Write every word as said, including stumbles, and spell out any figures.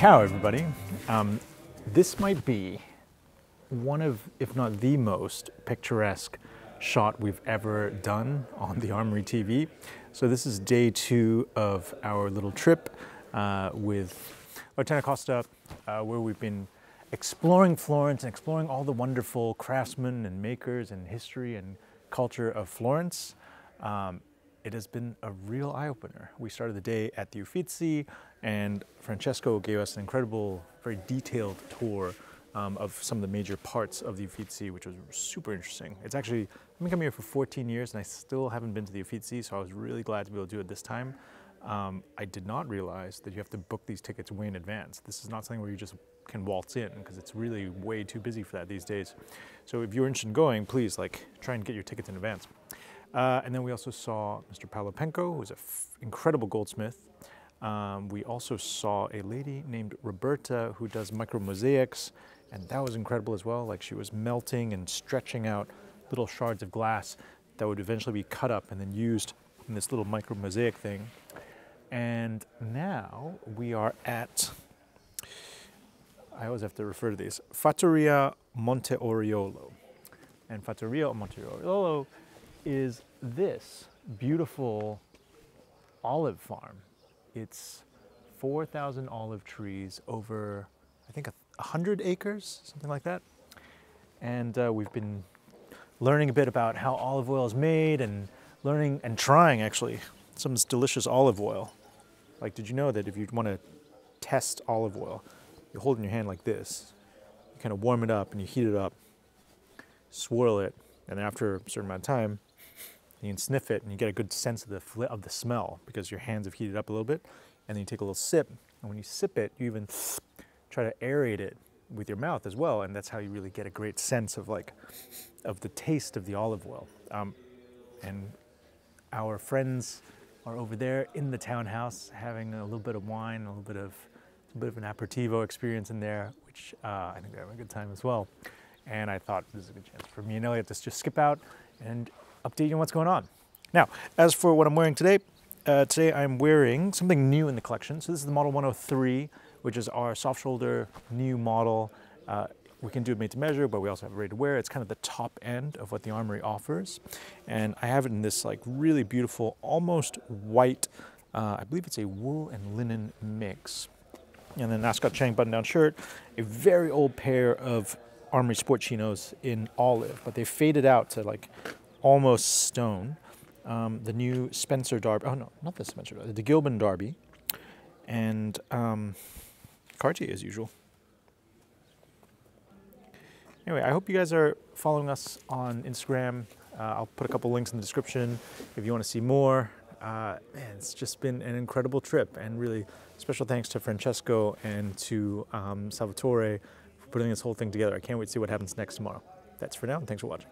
Ciao, everybody. Um, this might be one of, if not the most picturesque shot we've ever done on the Armoury T V. So this is day two of our little trip uh, with L'Arte Nascosta, uh, where we've been exploring Florence and exploring all the wonderful craftsmen and makers and history and culture of Florence. Um, it has been a real eye-opener. We started the day at the Uffizi, and Francesco gave us an incredible, very detailed tour um, of some of the major parts of the Uffizi, which was super interesting. It's actually, I've been coming here for fourteen years and I still haven't been to the Uffizi, so I was really glad to be able to do it this time. Um, I did not realize that you have to book these tickets way in advance. This is not something where you just can waltz in, because it's really way too busy for that these days. So if you're interested in going, please like try and get your tickets in advance. Uh, and then we also saw Mister Paolo Penko, who's an incredible goldsmith. Um, we also saw a lady named Roberta who does micromosaics, and that was incredible as well. Like, she was melting and stretching out little shards of glass that would eventually be cut up and then used in this little micromosaic thing. And now we are at, I always have to refer to these, Fattoria Monte Oriolo. And Fattoria Monte Oriolo is this beautiful olive farm. It's four thousand olive trees over, I think, one hundred acres, something like that. And uh, we've been learning a bit about how olive oil is made, and learning and trying, actually, some delicious olive oil. Like, did you know that if you want to test olive oil, you hold it in your hand like this, you kind of warm it up and you heat it up, swirl it, and after a certain amount of time, you can sniff it and you get a good sense of the of the smell because your hands have heated up a little bit. And then you take a little sip, and when you sip it, you even try to aerate it with your mouth as well, and that's how you really get a great sense of like of the taste of the olive oil. Um, and our friends are over there in the townhouse having a little bit of wine, a little bit of a bit of an aperitivo experience in there, which uh, I think they're having a good time as well. And I thought this is a good chance for me and Elliot to just skip out and update you on what's going on. Now, as for what I'm wearing today, uh, today I'm wearing something new in the collection. So this is the Model one oh three, which is our soft shoulder new model. Uh, we can do it made to measure, but we also have it ready to wear. It's kind of the top end of what the Armoury offers. And I have it in this like really beautiful, almost white, uh, I believe it's a wool and linen mix. And then an Ascot Chang button-down shirt, a very old pair of Armoury sport chinos in olive, but they faded out to like almost stone. Um, the new Spencer Darby, oh no, not the Spencer Darby, the Gilman Darby, and um, Cartier as usual. Anyway, I hope you guys are following us on Instagram. Uh, I'll put a couple links in the description if you want to see more. Uh, man, it's just been an incredible trip, and really special thanks to Francesco and to um, Salvatore for putting this whole thing together. I can't wait to see what happens next tomorrow. That's for now, and thanks for watching.